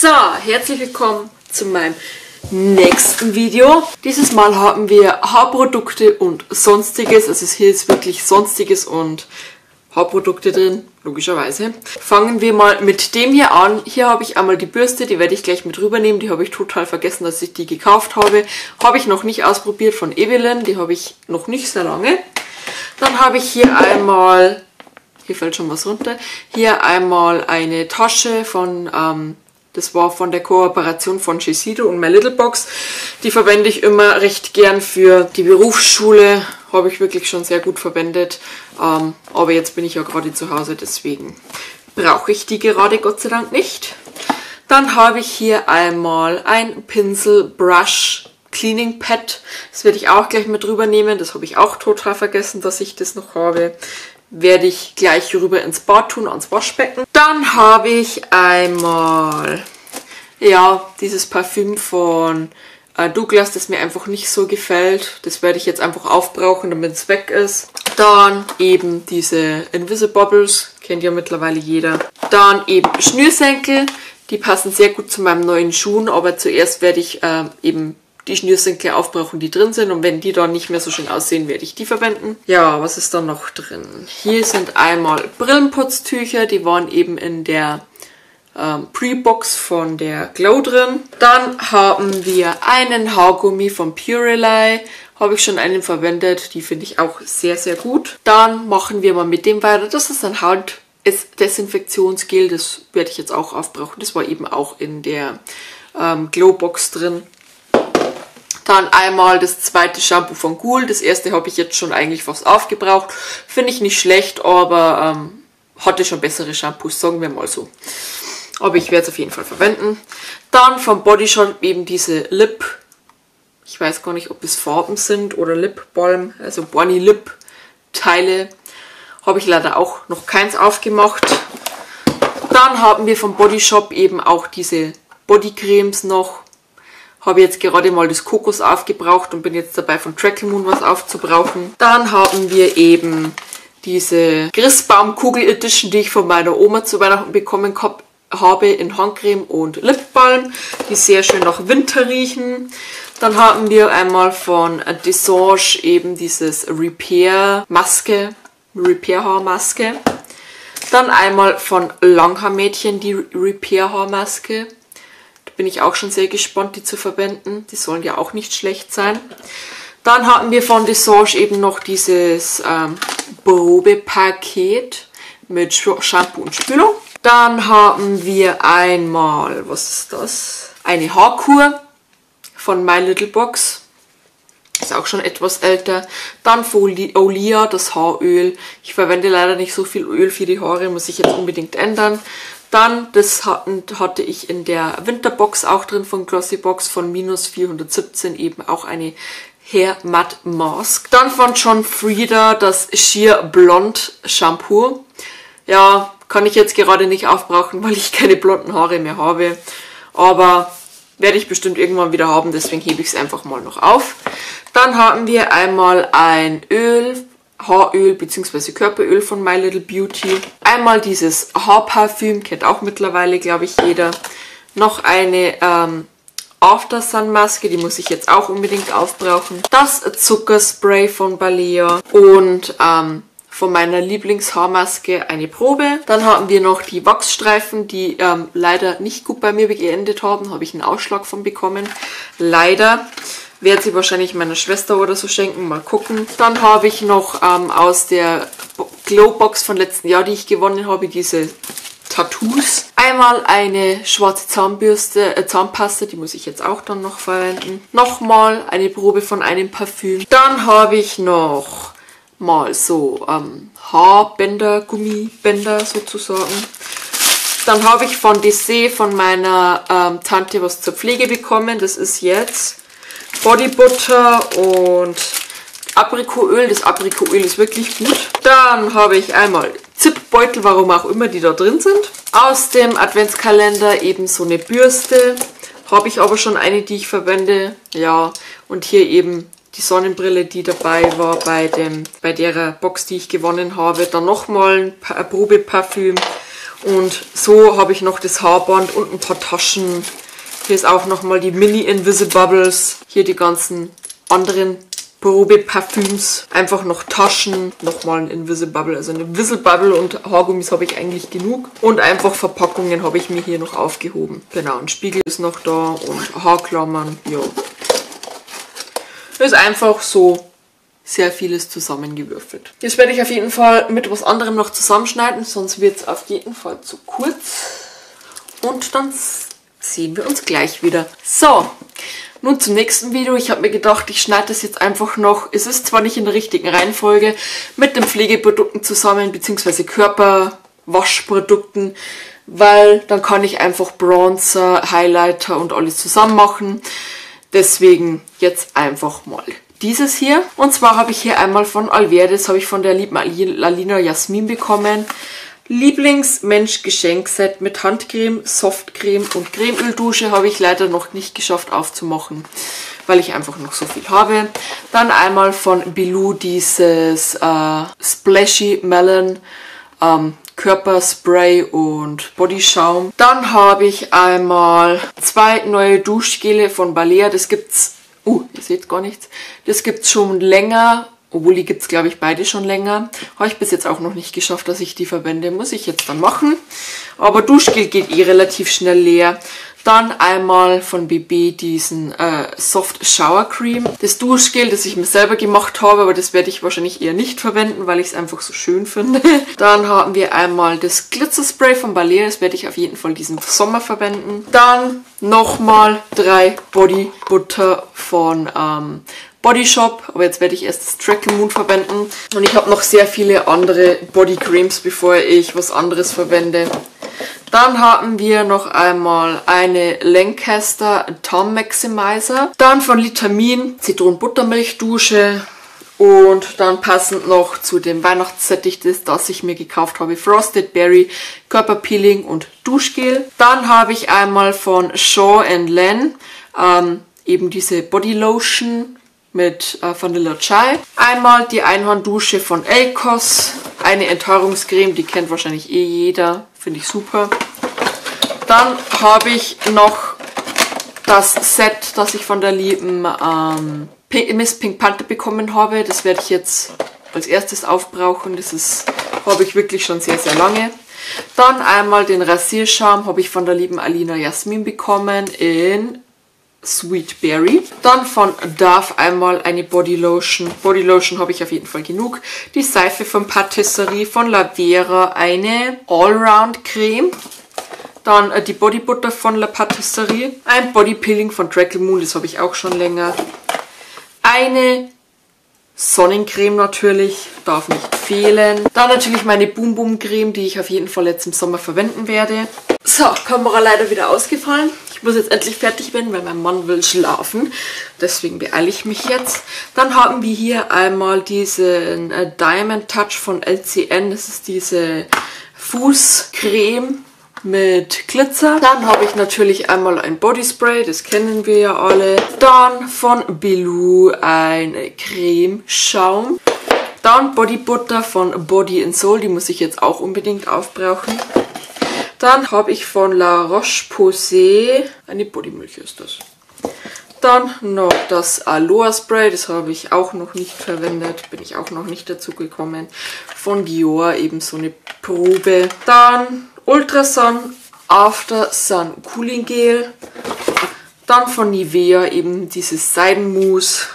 So, herzlich willkommen zu meinem nächsten Video. Dieses Mal haben wir Haarprodukte und Sonstiges. Also hier ist wirklich Sonstiges und Haarprodukte drin, logischerweise. Fangen wir mal mit dem hier an. Hier habe ich einmal die Bürste, die werde ich gleich mit rübernehmen. Die habe ich total vergessen, dass ich die gekauft habe. Habe ich noch nicht ausprobiert von Evelyn, die habe ich noch nicht sehr lange. Dann habe ich hier einmal, hier fällt schon was runter, hier einmal eine Tasche von, das war von der Kooperation von Chisido und My Little Box. Die verwende ich immer recht gern für die Berufsschule. Habe ich wirklich schon sehr gut verwendet. Aber jetzt bin ich ja gerade zu Hause, deswegen brauche ich die gerade Gott sei Dank nicht. Dann habe ich hier einmal ein Pinsel Brush Cleaning Pad. Das werde ich auch gleich mit drüber nehmen. Das habe ich auch total vergessen, dass ich das noch habe. Werde ich gleich rüber ins Bad tun, ans Waschbecken. Dann habe ich einmal, ja, dieses Parfüm von Douglas, das mir einfach nicht so gefällt. Das werde ich jetzt einfach aufbrauchen, damit es weg ist. Dann eben diese Invisible Bubbles, kennt ja mittlerweile jeder. Dann eben Schnürsenkel, die passen sehr gut zu meinen neuen Schuhen, aber zuerst werde ich eben die Schnürsenkel aufbrauchen, die drin sind. Und wenn die dann nicht mehr so schön aussehen, werde ich die verwenden. Ja, was ist da noch drin? Hier sind einmal Brillenputztücher. Die waren eben in der Pre-Box von der Glow drin. Dann haben wir einen Haargummi von Purely. Habe ich schon einen verwendet. Die finde ich auch sehr, sehr gut. Dann machen wir mal mit dem weiter. Das ist ein Hautdesinfektionsgel. Das werde ich jetzt auch aufbrauchen. Das war eben auch in der Glow-Box drin. Dann einmal das zweite Shampoo von Cool. Das erste habe ich jetzt schon eigentlich fast aufgebraucht. Finde ich nicht schlecht, aber hatte schon bessere Shampoos, sagen wir mal so. Aber ich werde es auf jeden Fall verwenden. Dann vom Body Shop eben diese Lip. Ich weiß gar nicht, ob es Farben sind oder Lip Balm. Also Bonnie Lip Teile. Habe ich leider auch noch keins aufgemacht. Dann haben wir vom Body Shop eben auch diese Bodycremes noch. Habe jetzt gerade mal das Kokos aufgebraucht und bin jetzt dabei, von Treaclemoon was aufzubrauchen. Dann haben wir eben diese Christbaumkugel Edition, die ich von meiner Oma zu Weihnachten bekommen habe, in Handcreme und Lipbalm, die sehr schön nach Winter riechen. Dann haben wir einmal von Désange eben dieses Repair-Maske, Repair-Haarmaske. Dann einmal von Langhaar-Mädchen die Repair-Haarmaske. Bin ich auch schon sehr gespannt, die zu verwenden. Die sollen ja auch nicht schlecht sein. Dann hatten wir von Désange eben noch dieses Probepaket mit Shampoo und Spülung. Dann haben wir einmal, was ist das? Eine Haarkur von My Little Box. Ist auch schon etwas älter. Dann von Olia das Haaröl. Ich verwende leider nicht so viel Öl für die Haare, muss ich jetzt unbedingt ändern. Dann, das hatte ich in der Winterbox auch drin von Glossybox von Minus 417, eben auch eine Hair Matte Mask. Dann von John Frieda das Sheer Blond Shampoo. Ja, kann ich jetzt gerade nicht aufbrauchen, weil ich keine blonden Haare mehr habe. Aber werde ich bestimmt irgendwann wieder haben, deswegen hebe ich es einfach mal noch auf. Dann haben wir einmal ein Öl, Haaröl bzw. Körperöl von My Little Beauty. Einmal dieses Haarparfüm, kennt auch mittlerweile, glaube ich, jeder. Noch eine After Sun Maske, die muss ich jetzt auch unbedingt aufbrauchen. Das Zuckerspray von Balea und von meiner Lieblingshaarmaske eine Probe. Dann haben wir noch die Wachsstreifen, die leider nicht gut bei mir geendet haben. Habe ich einen Ausschlag von bekommen. Leider. Werde sie wahrscheinlich meiner Schwester oder so schenken. Mal gucken. Dann habe ich noch aus der Glowbox von letzten Jahr, die ich gewonnen habe, diese Tattoos. Einmal eine schwarze Zahnbürste, Zahnpasta, die muss ich jetzt auch dann noch verwenden. Nochmal eine Probe von einem Parfüm. Dann habe ich noch mal so Haarbänder, Gummibänder sozusagen. Dann habe ich von Dessert von meiner Tante was zur Pflege bekommen. Das ist jetzt Bodybutter und Aprikoöl. Das Aprikoöl ist wirklich gut. Dann habe ich einmal Zipbeutel, warum auch immer die da drin sind. Aus dem Adventskalender eben so eine Bürste. Habe ich aber schon eine, die ich verwende. Ja, und hier eben die Sonnenbrille, die dabei war bei der Box, die ich gewonnen habe. Dann nochmal ein Probeparfüm. Und so habe ich noch das Haarband und ein paar Taschen. Hier ist auch nochmal die Mini Invisible Bubbles. Hier die ganzen anderen Probeparfüms. Einfach noch Taschen. Nochmal ein Invisible Bubble. Also eine Invisible Bubble und Haargummis habe ich eigentlich genug. Und einfach Verpackungen habe ich mir hier noch aufgehoben. Genau, ein Spiegel ist noch da und Haarklammern. Ja. Das ist einfach so sehr vieles zusammengewürfelt. Jetzt werde ich auf jeden Fall mit was anderem noch zusammenschneiden, sonst wird es auf jeden Fall zu kurz. Und dann sehen wir uns gleich wieder. So, nun zum nächsten Video. Ich habe mir gedacht, ich schneide das jetzt einfach noch, es ist zwar nicht in der richtigen Reihenfolge, mit den Pflegeprodukten zusammen, beziehungsweise Körperwaschprodukten, weil dann kann ich einfach Bronzer, Highlighter und alles zusammen machen. Deswegen jetzt einfach mal dieses hier. Und zwar habe ich hier einmal von Alverde, das habe ich von der lieben Alina Jasmin bekommen. Lieblings-Mensch-Geschenkset mit Handcreme, Softcreme und Cremeöldusche habe ich leider noch nicht geschafft aufzumachen, weil ich einfach noch so viel habe. Dann einmal von Bilou dieses Splashy Melon Körperspray und Bodyschaum. Dann habe ich einmal zwei neue Duschgele von Balea. Das gibt's, ihr seht gar nichts. Das gibt's schon länger, obwohl die gibt's glaube ich beide schon länger. Habe ich bis jetzt auch noch nicht geschafft, dass ich die verwende. Muss ich jetzt dann machen. Aber Duschgel geht eh relativ schnell leer. Dann einmal von BB diesen Soft Shower Cream. Das Duschgel, das ich mir selber gemacht habe, aber das werde ich wahrscheinlich eher nicht verwenden, weil ich es einfach so schön finde. Dann haben wir einmal das Glitzerspray von Balea, das werde ich auf jeden Fall diesen Sommer verwenden. Dann nochmal 3 Body Butter von Body Shop, aber jetzt werde ich erst das Treaclemoon verwenden. Und ich habe noch sehr viele andere Body Creams, bevor ich was anderes verwende. Dann haben wir noch einmal eine Lancaster Tom Maximizer. Dann von Litamin Zitronenbuttermilchdusche. Und dann passend noch zu dem Weihnachtssättig, das ich mir gekauft habe, Frosted Berry, Körperpeeling und Duschgel. Dann habe ich einmal von Shaw Len eben diese Body Lotion mit Vanilla Chai. Einmal die Einhorndusche von Elkos. Eine Enthaarungscreme, die kennt wahrscheinlich eh jeder. Finde ich super. Dann habe ich noch das Set, das ich von der lieben Miss Pink Panther bekommen habe. Das werde ich jetzt als erstes aufbrauchen. Das habe ich wirklich schon sehr, sehr lange. Dann einmal den Rasierschaum habe ich von der lieben Alina Jasmin bekommen in Sweet Berry. Dann von Dove einmal eine Body Lotion. Body Lotion habe ich auf jeden Fall genug. Die Seife von Patisserie, von La Vera eine Allround Creme. Dann die Body Butter von La Patisserie. Ein Body Peeling von Treaclemoon, das habe ich auch schon länger. Eine Sonnencreme natürlich, darf nicht fehlen. Dann natürlich meine Boom Boom Creme, die ich auf jeden Fall jetzt im Sommer verwenden werde. So, Kamera leider wieder ausgefallen. Ich muss jetzt endlich fertig werden, weil mein Mann will schlafen. Deswegen beeile ich mich jetzt. Dann haben wir hier einmal diesen Diamond Touch von LCN. Das ist diese Fußcreme mit Glitzer. Dann habe ich natürlich einmal ein Bodyspray, das kennen wir ja alle. Dann von Bilou ein Cremeschaum. Dann Body Butter von Body & Soul, die muss ich jetzt auch unbedingt aufbrauchen. Dann habe ich von La Roche-Posay, eine Bodymilch ist das. Dann noch das Aloe Spray, das habe ich auch noch nicht verwendet, bin ich auch noch nicht dazu gekommen. Von Dior eben so eine Probe. Dann Ultrasun After Sun Cooling Gel. Dann von Nivea eben dieses Seidenmousse.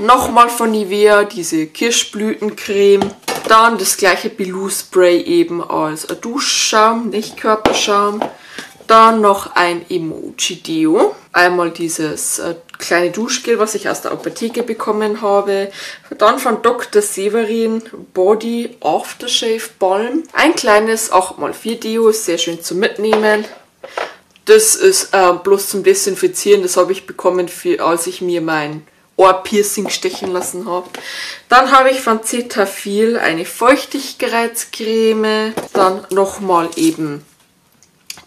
Nochmal von Nivea diese Kirschblütencreme. Dann das gleiche Bilou Spray eben als Duschschaum, nicht Körperschaum. Dann noch ein Emoji Deo. Einmal dieses kleine Duschgel, was ich aus der Apotheke bekommen habe. Dann von Dr. Severin Body Aftershave Balm. Ein kleines 8×4 Deo, ist sehr schön zum Mitnehmen. Das ist bloß zum Desinfizieren, das habe ich bekommen, als ich mir mein Ohrpiercing stechen lassen habe. Dann habe ich von Cetaphil eine Feuchtigkeitscreme. Dann nochmal eben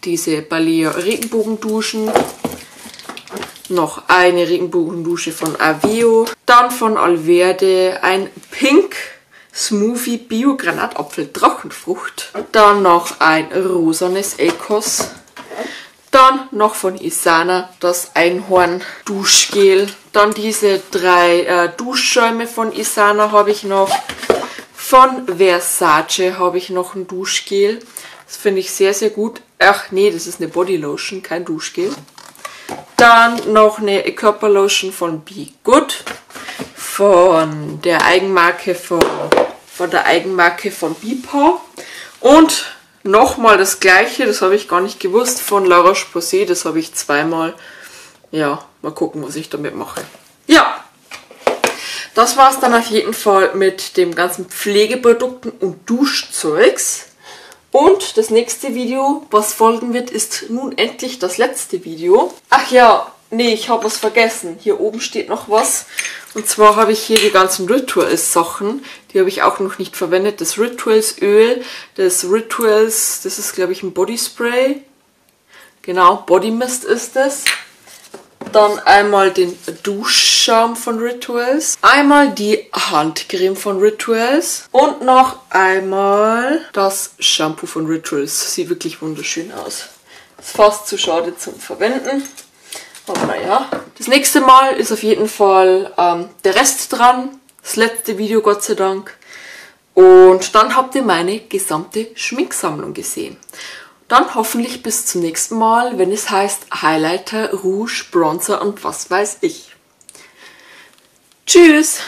diese Balea Regenbogenduschen. Noch eine Regenbogendusche von Aveo. Dann von Alverde ein Pink Smoothie Bio Granatapfel Drachenfrucht. Dann noch ein rosanes Elkos. Dann noch von Isana das Einhorn Duschgel. Dann diese drei Duschschäume von Isana habe ich noch. Von Versace habe ich noch ein Duschgel. Das finde ich sehr, sehr gut. Ach nee, das ist eine Bodylotion, kein Duschgel. Dann noch eine Körperlotion von Be Good. Von der Eigenmarke von BPA. Und nochmal das gleiche, das habe ich gar nicht gewusst, von La Roche-Posay, das habe ich zweimal. Ja, mal gucken, was ich damit mache. Ja, das war es dann auf jeden Fall mit dem ganzen Pflegeprodukten und Duschzeugs. Und das nächste Video, was folgen wird, ist nun endlich das letzte Video. Ach ja, nee, ich habe was vergessen. Hier oben steht noch was. Und zwar habe ich hier die ganzen Rituals-Sachen. Die habe ich auch noch nicht verwendet. Das Rituals-Öl, das Rituals, das ist glaube ich ein Bodyspray. Genau, Bodymist ist es. Dann einmal den Duschschaum von Rituals. Einmal die Handcreme von Rituals. Und noch einmal das Shampoo von Rituals. Sieht wirklich wunderschön aus. Ist fast zu schade zum Verwenden. Aber naja. Das nächste Mal ist auf jeden Fall der Rest dran. Das letzte Video, Gott sei Dank. Und dann habt ihr meine gesamte Schminksammlung gesehen. Dann hoffentlich bis zum nächsten Mal, wenn es heißt Highlighter, Rouge, Bronzer und was weiß ich. Tschüss!